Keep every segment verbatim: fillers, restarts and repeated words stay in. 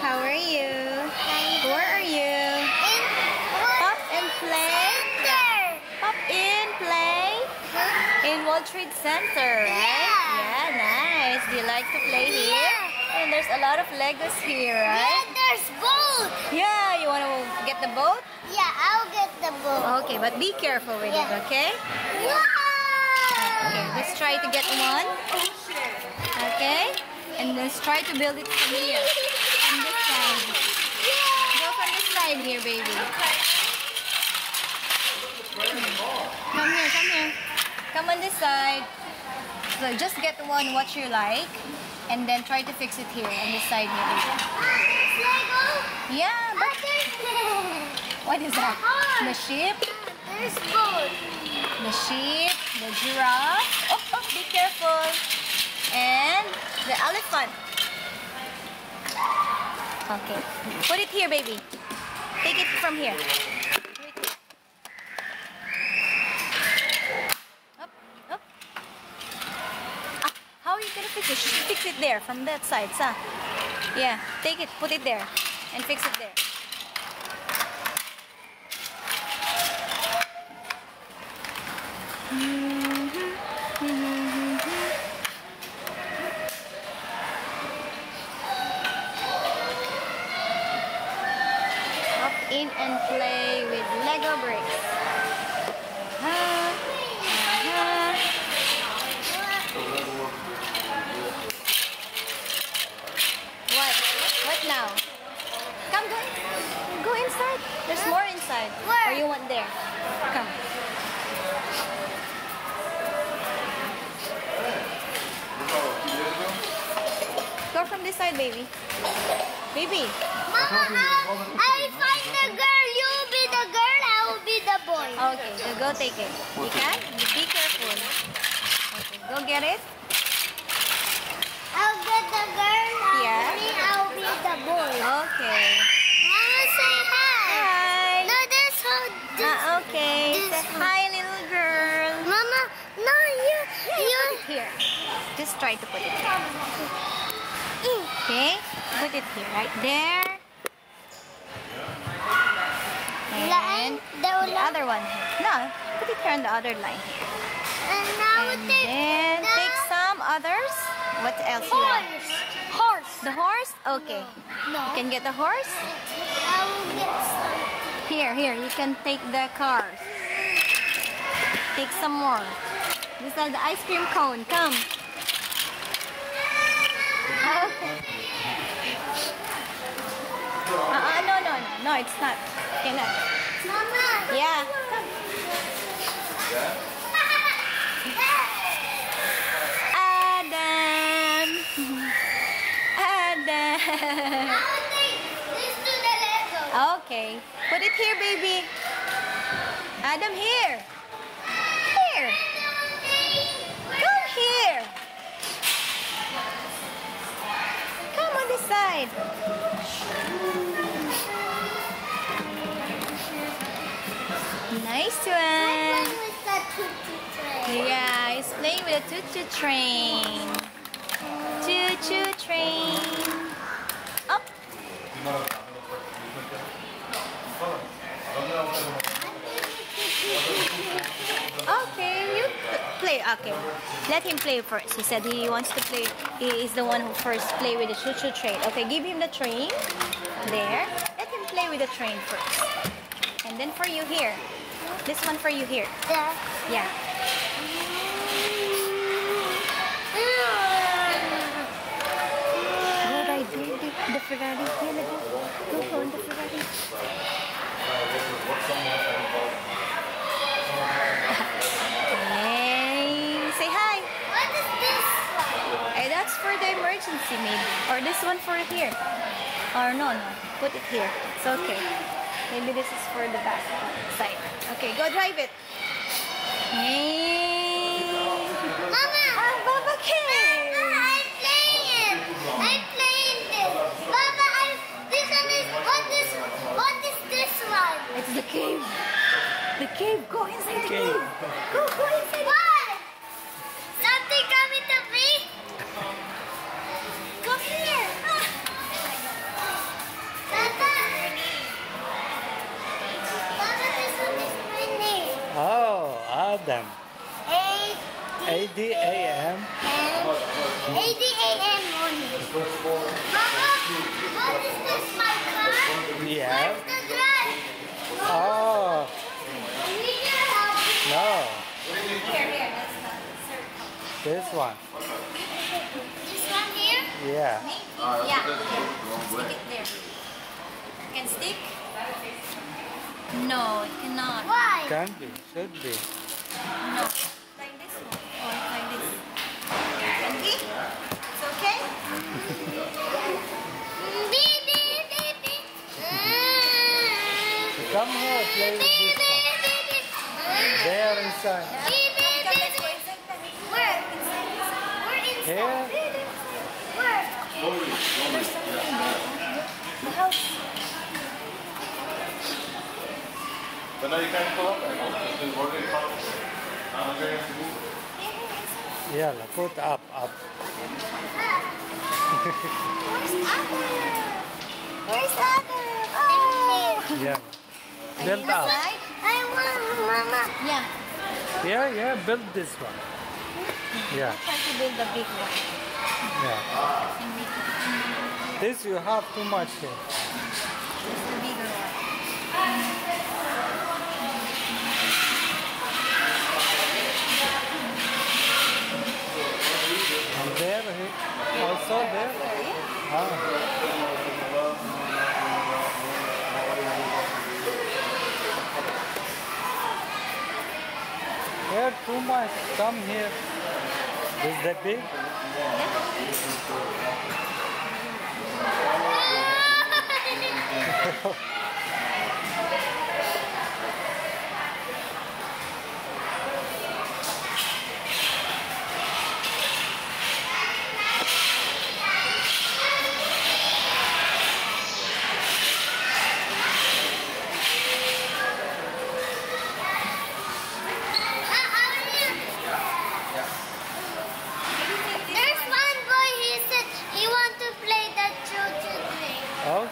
How are you? Hi. Where are you? In Pop and Play? Center. Pop in Play? Huh? In World Trade Center, right? Yeah. Yeah, nice. Do you like to play here? Yeah. And there's a lot of Legos here, right? Yeah, there's boat. Yeah, you want to get the boat? Yeah, I'll get the boat. Okay, but be careful with yeah. it, okay? Yeah. Okay, let's try to get one. Okay? And let's try to build it from here. From this side. Go from this side here, baby. Come here, come here. Come on this side. So just get one what you like. And then try to fix it here on this side here, baby. Yeah, but... What is that? The sheep? There's boat. The sheep. The giraffe, oh, oh, be careful, and the elephant. Okay, put it here, baby. Take it from here. Up, up. Ah, how are you gonna fix it? Just fix it there from that side, huh? Yeah, take it, put it there, and fix it there. In and play with Lego bricks. Uh-huh. Uh-huh. What? What now? Come, go, go inside. There's more inside. Where? Or you want there? Come. Go from this side, baby. Baby. Mama, I find the girl. You will be the girl. I will be the boy. Okay, so go take it. You can? Be careful. Okay, go get it. I'll get the girl. I'll yeah. Be, I'll be the boy. Okay. Mama, say hi. Hi. No, that's how. This, uh, okay. This hi, little girl. Mama, no, you, you here. Just try to put it here. Okay. Put it here, right there. And the other one here. No, put it here on the other line here. And, now and take then the take some others. What else horse. You want? Horse. The horse? Okay. No. No. You can get the horse? I will get some. Here, here. You can take the cars. Take some more. These are the ice cream cone. Come. Okay. Uh-uh, no, no, no, no, it's not. Okay, no. Mama! Yeah, come. Adam! Adam! Now take this to the Lego. Okay. Put it here, baby. Adam, here. Here. Come here. Come on this side. Nice one. I'm playing with the choo-choo train. Yeah, he's playing with a choo-choo train. Choo-choo train. Up. Okay, you play. Okay, let him play first. He said he wants to play. He is the one who first play with the choo-choo train. Okay, give him the train. There. Let him play with the train first. And then for you here. This one for you here. Yeah. Yeah. What I do? The Ferrari. Here, look. Look on the Ferrari. Hey, say hi. What is this one? Hey, that's for the emergency maybe. Or this one for here. Or no, no. Put it here. It's okay. Maybe this is for the back side. Okay, go drive it. Hey. Mama! Ah, Baba came! Mama, I'm playing! I'm playing this! Baba, I'm, this one is... What is, what is this one? It's the cave. The cave. Go inside the cave. Go, go inside. What? Something coming to me? Come here. Ah. of them? eight A M eight A M morning. Mama, what is this, my car? Yeah. Where's the drive? Oh. We need your help. No. Here, here, that's the circle. This one. This one here? Yeah. Yeah. yeah. Stick it there. You can stick? No, it cannot. Why? Can be. Should be. No. Like this one. Or like this. Can be? It's okay? Come here, play with this one. There inside. Where? Where inside? Here? Where? There's something in there. The house. So now you can pull up and just work it out. I'm going to move. Yeah, put up, up. Where's Apple? Where's Apple? Oh! Yeah. Build up. I want Mama. Yeah. Yeah, yeah, build this one. Yeah. I have to build the big one. Yeah. This you have too much here. This is the bigger one. Also there? Ah. Here too much. Come here. Is that big? Yeah.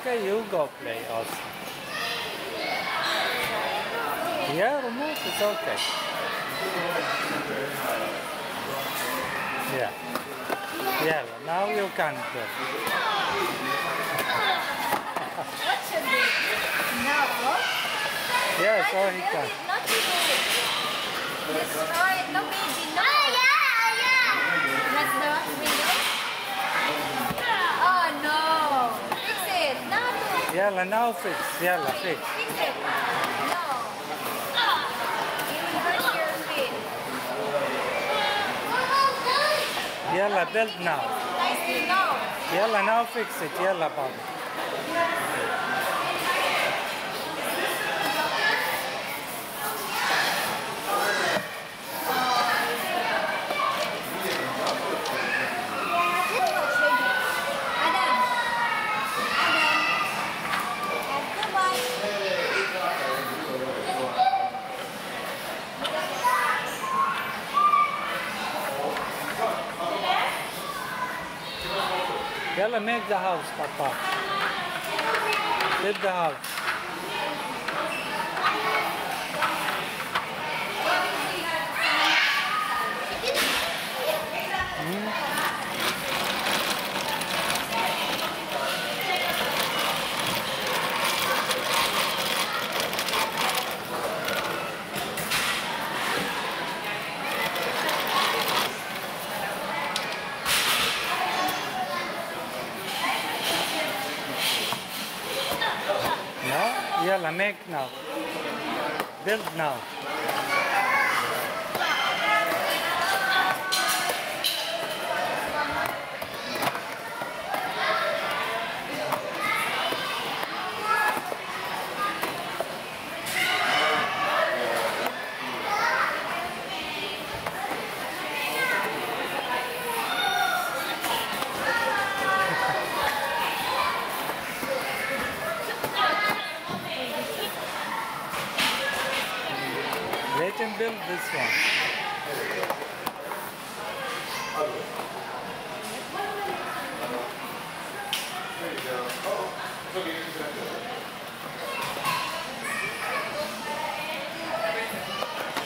Okay, you go play also. Yeah, remote, it's okay. Yeah. Yeah, now you can play. What should we do? Now what? Yeah, so he can. Not to do it. Destroy it, no baby, no. Oh, yeah, yeah. That's the window. Yalla, now fix. Yalla, fix. Fix it. No. You will hurt your feet. Yalla, build now. I see now. Yalla, now fix it. Yalla, Baba. Yalla, make the house, Papa. Make the house. Yalla, make now. Build now. Let him build this one. There you go. Oh, okay.